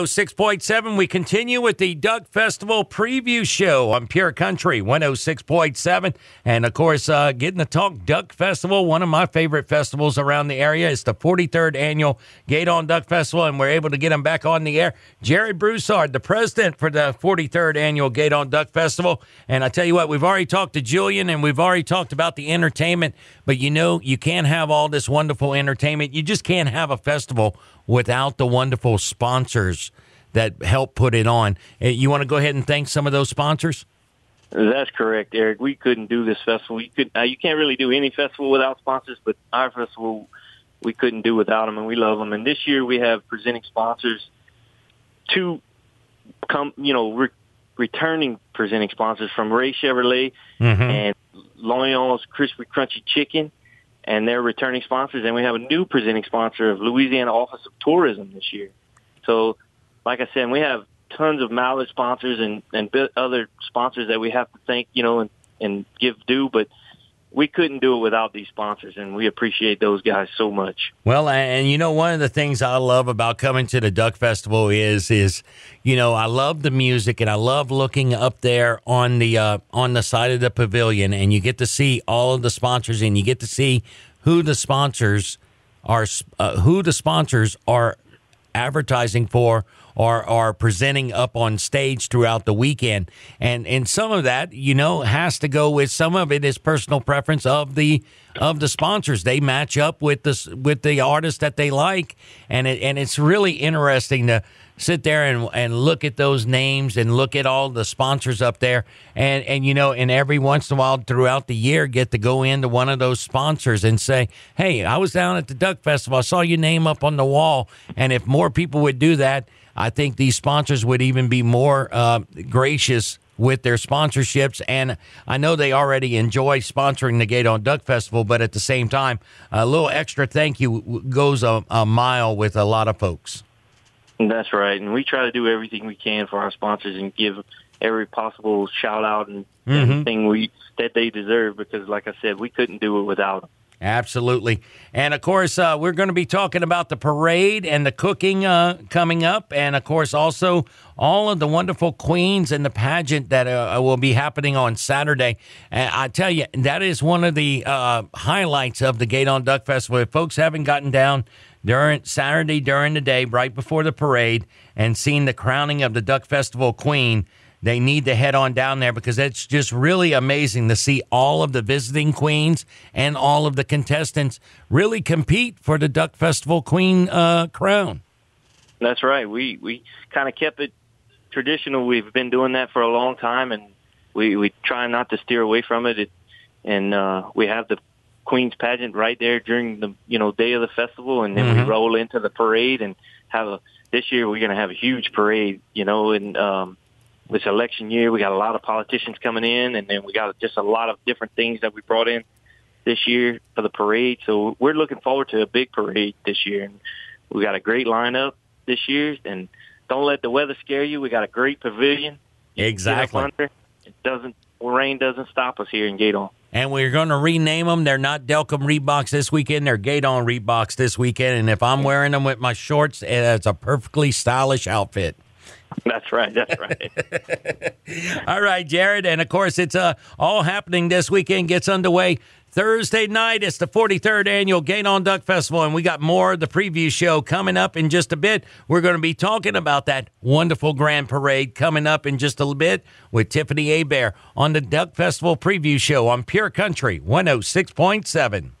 106.7, we continue with the Duck Festival preview show on Pure Country 106.7. And, of course, getting to talk Duck Festival, one of my favorite festivals around the area. It's the 43rd Annual Gueydan Duck Festival, and we're able to get him back on the air. Jerrod Broussard, the president for the 43rd Annual Gueydan Duck Festival. And I tell you what, we've already talked to Julian, and we've already talked about the entertainment. But, you know, you can't have all this wonderful entertainment. You just can't have a festival without the wonderful sponsors that help put it on. You want to go ahead and thank some of those sponsors? That's correct, Eric. We couldn't do this festival. You can't really do any festival without sponsors, but our festival, we couldn't do without them, and we love them. And this year we have presenting sponsors, returning presenting sponsors from Ray Chevrolet and Loyal's Crispy Crunchy Chicken. And they're returning sponsors, and we have a new presenting sponsor of Louisiana Office of Tourism this year. So, like I said, we have tons of mileage sponsors and other sponsors that we have to thank, and give due, but we couldn't do it without these sponsors, and we appreciate those guys so much. Well, and one of the things I love about coming to the Duck Festival is I love the music, and I love looking up there on the side of the pavilion, and you get to see all of the sponsors, and you get to see who the sponsors are advertising for or are presenting up on stage throughout the weekend. And some of that, has to go with, some of it is personal preference of the sponsors. They match up with the artists that they like. And it's really interesting to sit there and look at those names and look at all the sponsors up there. And every once in a while throughout the year, get to go into one of those sponsors and say, hey, I was down at the Duck Festival. I saw your name up on the wall. And if more people would do that, I think these sponsors would even be more gracious with their sponsorships. And I know they already enjoy sponsoring the Gueydan Duck Festival, but at the same time, a little extra thank you goes a mile with a lot of folks. That's right. And we try to do everything we can for our sponsors and give every possible shout out and everything that they deserve, because, like I said, we couldn't do it without them. Absolutely. And, of course, we're going to be talking about the parade and the cooking coming up. And, of course, also all of the wonderful queens and the pageant that will be happening on Saturday. And I tell you, that is one of the highlights of the Gueydan Duck Festival. If folks haven't gotten down during the day, right before the parade, and seen the crowning of the Duck Festival queen, they need to head on down there, because it's just really amazing to see all of the visiting queens and all of the contestants really compete for the Duck Festival queen crown. That's right. We kind of kept it traditional. We've been doing that for a long time, and we try not to steer away from it. And we have the queen's pageant right there during the day of the festival, and then we roll into the parade and have this year we're going to have a huge parade, It's election year. We got a lot of politicians coming in, and then we got just a lot of different things that we brought in this year for the parade. So we're looking forward to a big parade this year. And we got a great lineup this year, and don't let the weather scare you. We got a great pavilion. Exactly. Rain doesn't stop us here in Gueydan. And we're going to rename them. They're not Delcom Reeboks this weekend. They're Gueydan Reeboks this weekend. And if I'm wearing them with my shorts, it's a perfectly stylish outfit. That's right. All right, Jerrod. And, of course, it's all happening this weekend. Gets underway Thursday night. It's the 43rd Annual Gueydan Duck Festival, and we got more of the preview show coming up in just a bit. We're going to be talking about that wonderful grand parade coming up in just a little bit with Tiffany Hebert on the Duck Festival preview show on Pure Country 106.7.